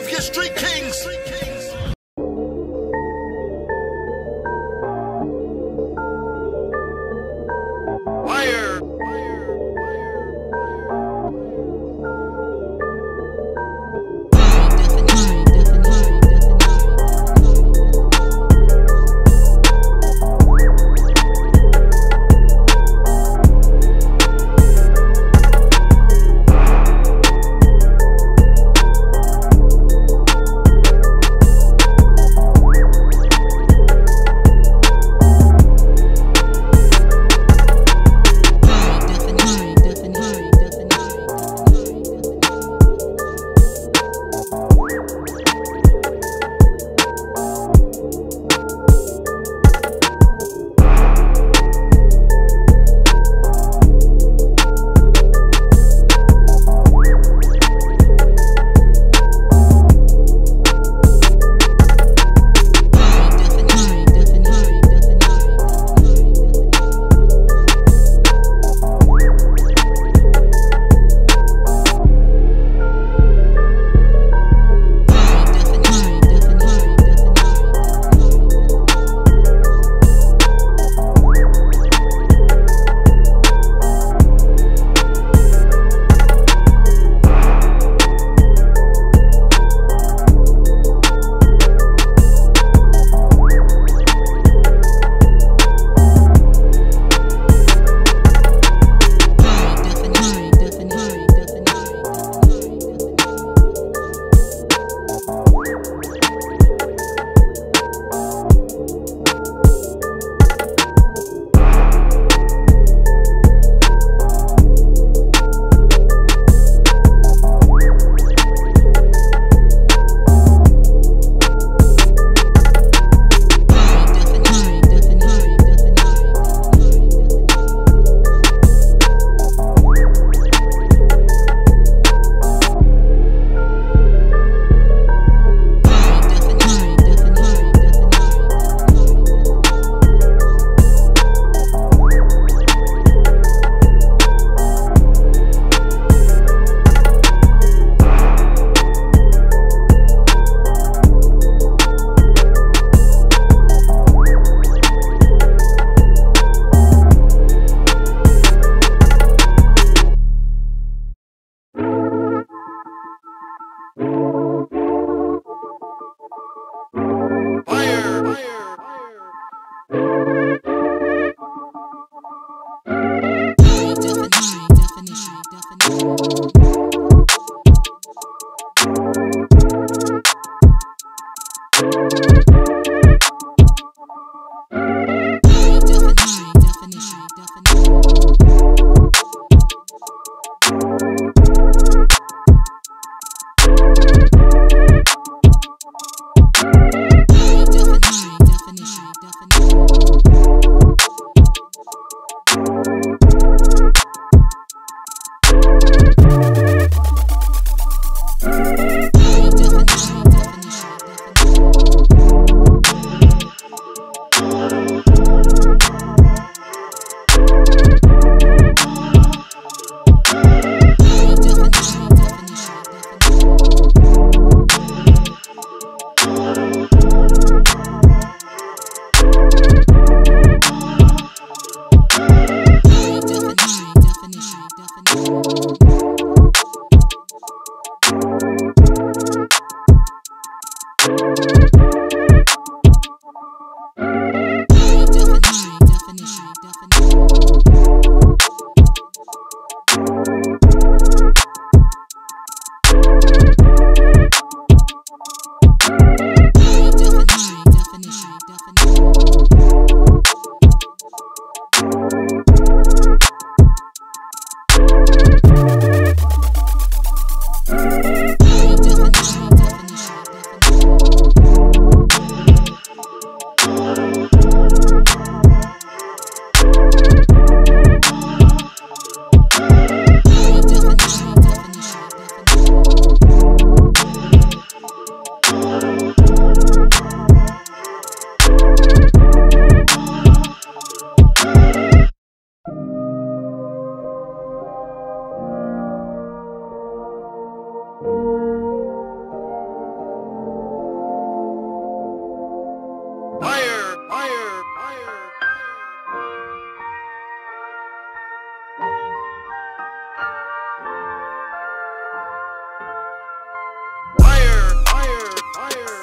give you Street Kings. Fire!